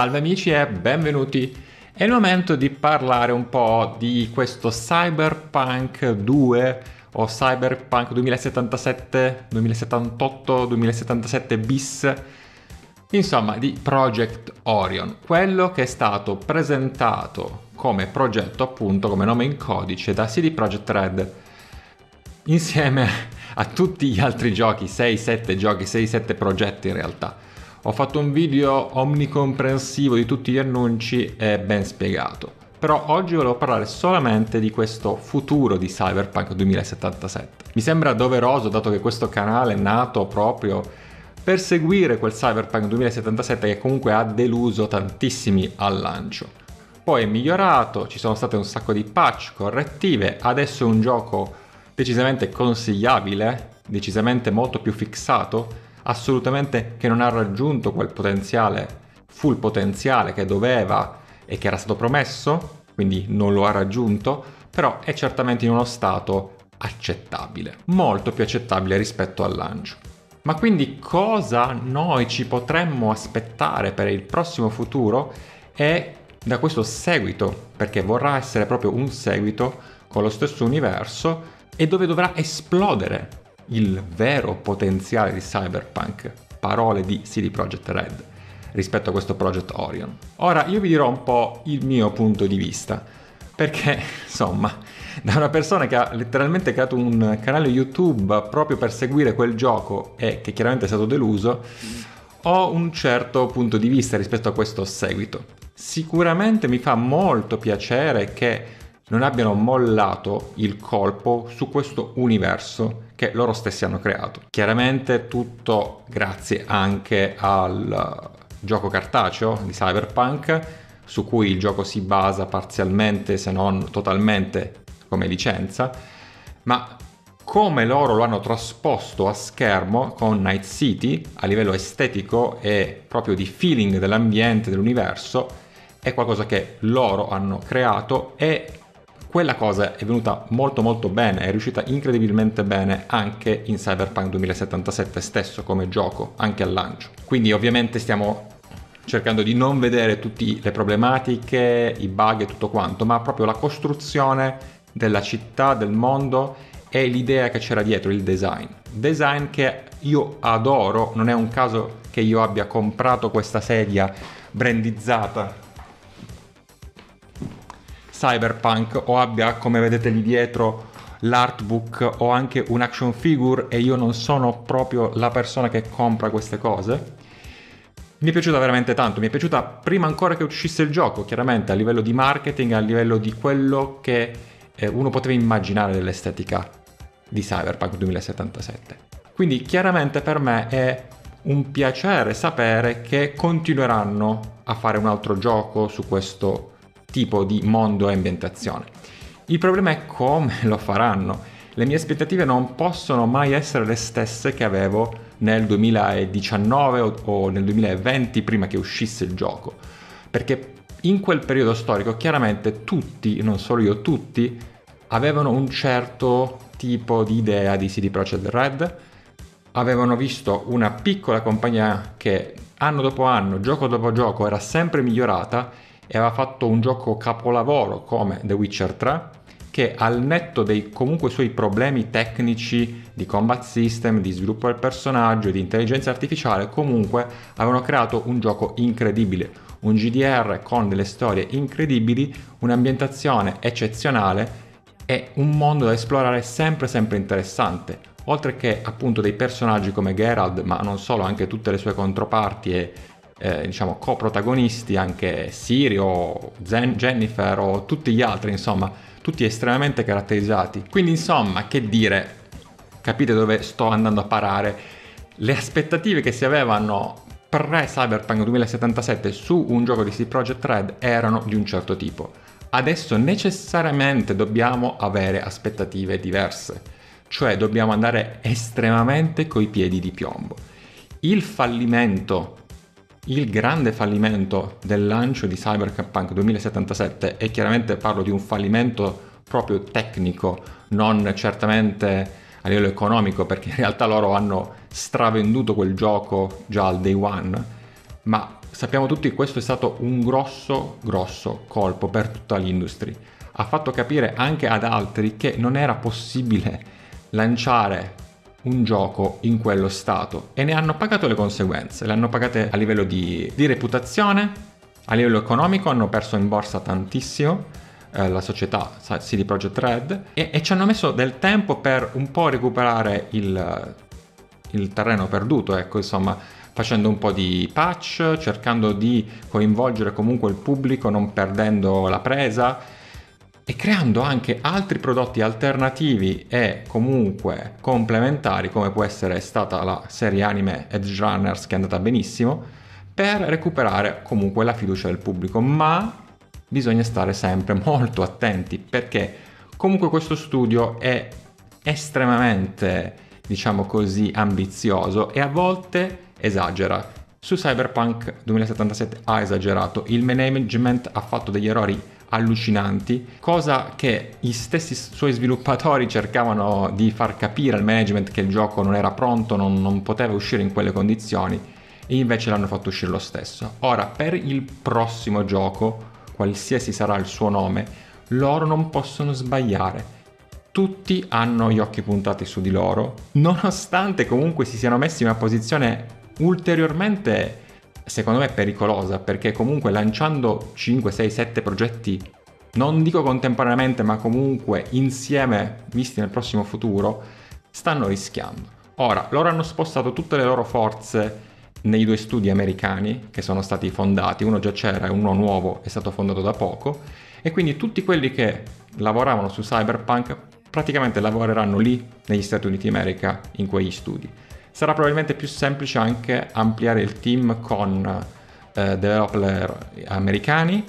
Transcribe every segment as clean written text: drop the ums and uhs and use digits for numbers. Salve amici e benvenuti! È il momento di parlare un po' di questo Cyberpunk 2 o Cyberpunk 2077, 2078, 2077 bis, insomma di Project Orion, quello che è stato presentato come progetto, appunto come nome in codice, da CD Projekt Red insieme a tutti gli altri giochi, 6-7 giochi, 6-7 progetti in realtà. Ho fatto un video omnicomprensivo di tutti gli annunci e ben spiegato, però oggi volevo parlare solamente di questo futuro di Cyberpunk 2077. Mi sembra doveroso, dato che questo canale è nato proprio per seguire quel Cyberpunk 2077 che comunque ha deluso tantissimi al lancio. Poi è migliorato, ci sono state un sacco di patch correttive, adesso è un gioco decisamente consigliabile, decisamente molto più fissato, assolutamente, che non ha raggiunto quel potenziale, full potenziale che doveva e che era stato promesso, quindi non lo ha raggiunto, però è certamente in uno stato accettabile, molto più accettabile rispetto al lancio. Ma quindi cosa noi ci potremmo aspettare per il prossimo futuro e da questo seguito, perché vorrà essere proprio un seguito con lo stesso universo e dove dovrà esplodere il vero potenziale di Cyberpunk, parole di CD Projekt Red, rispetto a questo Project Orion. Ora io vi dirò un po' il mio punto di vista, perché insomma, da una persona che ha letteralmente creato un canale YouTube proprio per seguire quel gioco e che chiaramente è stato deluso, ho un certo punto di vista rispetto a questo seguito. Sicuramente mi fa molto piacere che non abbiano mollato il colpo su questo universo che loro stessi hanno creato. Chiaramente tutto grazie anche al gioco cartaceo di Cyberpunk, su cui il gioco si basa parzialmente, se non totalmente, come licenza, ma come loro lo hanno trasposto a schermo con Night City, a livello estetico e proprio di feeling dell'ambiente, dell'universo, è qualcosa che loro hanno creato e quella cosa è venuta molto molto bene, è riuscita incredibilmente bene anche in Cyberpunk 2077 stesso come gioco, anche al lancio. Quindi ovviamente stiamo cercando di non vedere tutte le problematiche, i bug e tutto quanto, ma proprio la costruzione della città, del mondo e l'idea che c'era dietro, il design. Design che io adoro, non è un caso che io abbia comprato questa sedia brandizzata Cyberpunk o abbia, come vedete lì dietro, l'artbook o anche un action figure, e io non sono proprio la persona che compra queste cose. Mi è piaciuta veramente tanto, mi è piaciuta prima ancora che uscisse il gioco, chiaramente a livello di marketing, a livello di quello che uno poteva immaginare dell'estetica di Cyberpunk 2077. Quindi chiaramente per me è un piacere sapere che continueranno a fare un altro gioco su questo tipo di mondo e ambientazione. Il problema è come lo faranno. Le mie aspettative non possono mai essere le stesse che avevo nel 2019 o nel 2020 prima che uscisse il gioco, perché in quel periodo storico chiaramente tutti, non solo io, tutti avevano un certo tipo di idea di CD Projekt Red, avevano visto una piccola compagnia che anno dopo anno, gioco dopo gioco era sempre migliorata e aveva fatto un gioco capolavoro come The Witcher 3, che al netto dei comunque suoi problemi tecnici di combat system, di sviluppo del personaggio, di intelligenza artificiale, comunque avevano creato un gioco incredibile, un GDR con delle storie incredibili, un'ambientazione eccezionale e un mondo da esplorare sempre interessante, oltre che appunto dei personaggi come Geralt, ma non solo, anche tutte le sue controparti e diciamo coprotagonisti, anche Sirio, Jennifer o tutti gli altri, insomma tutti estremamente caratterizzati. Quindi insomma, che dire, capite dove sto andando a parare? Le aspettative che si avevano pre Cyberpunk 2077 su un gioco di CD Projekt Red erano di un certo tipo, adesso necessariamente dobbiamo avere aspettative diverse, cioè dobbiamo andare estremamente coi piedi di piombo. Il grande fallimento del lancio di Cyberpunk 2077, e chiaramente parlo di un fallimento proprio tecnico, non certamente a livello economico, perché in realtà loro hanno stravenduto quel gioco già al day one, ma Sappiamo tutti che questo è stato un grosso colpo per tutta l'industria. Ha fatto capire anche ad altri che non era possibile lanciare un gioco in quello stato, e ne hanno pagato le conseguenze. Le hanno pagate a livello di reputazione, a livello economico, hanno perso in borsa tantissimo, la società CD Projekt Red, e ci hanno messo del tempo per un po' recuperare il terreno perduto, ecco, insomma, facendo un po' di patch, cercando di coinvolgere comunque il pubblico, non perdendo la presa, e creando anche altri prodotti alternativi e comunque complementari, come può essere stata la serie anime Edge Runners, che è andata benissimo, per recuperare comunque la fiducia del pubblico. Ma bisogna stare sempre molto attenti, perché comunque questo studio è estremamente, diciamo così, ambizioso, e a volte esagera. Su Cyberpunk 2077 ha esagerato, il management ha fatto degli errori allucinanti, cosa che gli stessi suoi sviluppatori cercavano di far capire al management, che il gioco non era pronto, non poteva uscire in quelle condizioni, e invece l'hanno fatto uscire lo stesso. Ora, per il prossimo gioco, qualsiasi sarà il suo nome, loro non possono sbagliare. Tutti hanno gli occhi puntati su di loro, nonostante comunque si siano messi in una posizione ulteriormente, secondo me, pericolosa, perché comunque lanciando 5, 6, 7 progetti, non dico contemporaneamente, ma comunque insieme, visti nel prossimo futuro, stanno rischiando. Ora, loro hanno spostato tutte le loro forze nei due studi americani che sono stati fondati, uno già c'era e uno nuovo è stato fondato da poco, e quindi tutti quelli che lavoravano su Cyberpunk praticamente lavoreranno lì, negli Stati Uniti d'America, in quegli studi. Sarà probabilmente più semplice anche ampliare il team con developer americani,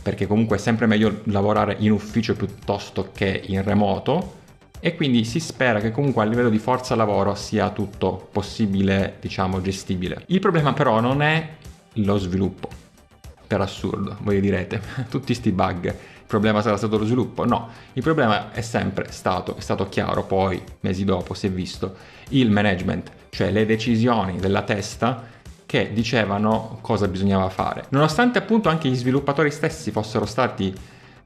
perché comunque è sempre meglio lavorare in ufficio piuttosto che in remoto, e quindi si spera che comunque a livello di forza lavoro sia tutto possibile, diciamo, gestibile. Il problema però non è lo sviluppo, per assurdo, voi direte, tutti sti bug, il problema sarà stato lo sviluppo? No, il problema è sempre stato, è stato chiaro poi, mesi dopo si è visto, il management, cioè le decisioni della testa che dicevano cosa bisognava fare. Nonostante appunto anche gli sviluppatori stessi fossero stati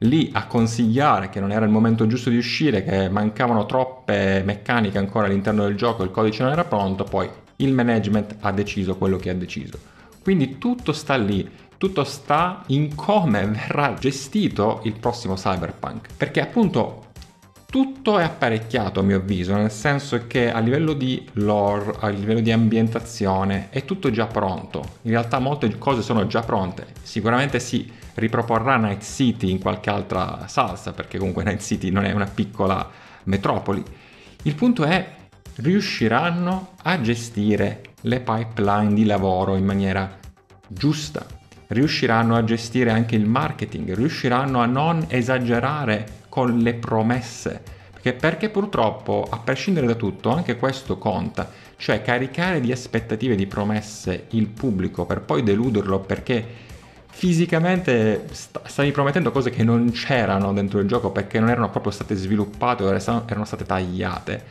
lì a consigliare che non era il momento giusto di uscire, che mancavano troppe meccaniche ancora all'interno del gioco, il codice non era pronto, poi il management ha deciso quello che ha deciso. Quindi tutto sta lì. Tutto sta in come verrà gestito il prossimo Cyberpunk, perché appunto tutto è apparecchiato, a mio avviso, nel senso che a livello di lore, a livello di ambientazione, è tutto già pronto. In realtà molte cose sono già pronte. Sicuramente si riproporrà Night City in qualche altra salsa, perché comunque Night City non è una piccola metropoli. Il punto è, riusciranno a gestire le pipeline di lavoro in maniera giusta? Riusciranno a gestire anche il marketing, riusciranno a non esagerare con le promesse, perché purtroppo, a prescindere da tutto, anche questo conta, cioè caricare di aspettative, di promesse il pubblico per poi deluderlo, perché fisicamente stavi promettendo cose che non c'erano dentro il gioco, perché non erano proprio state sviluppate, erano state tagliate.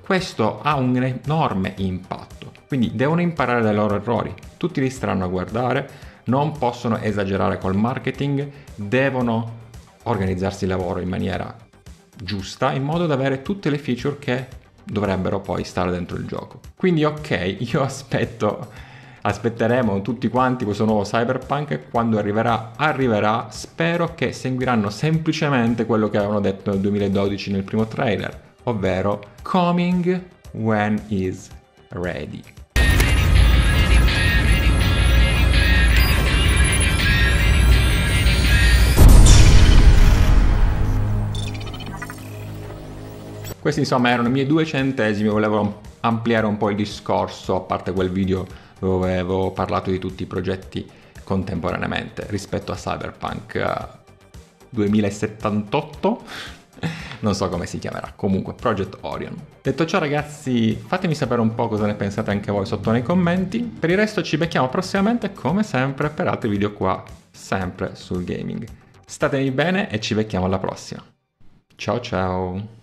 Questo ha un enorme impatto, quindi devono imparare dai loro errori, tutti li staranno a guardare, non possono esagerare col marketing, devono organizzarsi il lavoro in maniera giusta, in modo da avere tutte le feature che dovrebbero poi stare dentro il gioco. Quindi ok, io aspetteremo tutti quanti questo nuovo Cyberpunk, quando arriverà, spero che seguiranno semplicemente quello che avevano detto nel 2012 nel primo trailer, ovvero coming when is ready. Questi insomma erano i miei 2 centesimi, volevo ampliare un po' il discorso, a parte quel video dove avevo parlato di tutti i progetti contemporaneamente rispetto a Cyberpunk 2078, non so come si chiamerà, comunque Project Orion. Detto ciò ragazzi, fatemi sapere un po' cosa ne pensate anche voi sotto nei commenti, per il resto ci becchiamo prossimamente come sempre per altri video qua, sempre sul gaming. Statevi bene e ci becchiamo alla prossima. Ciao ciao!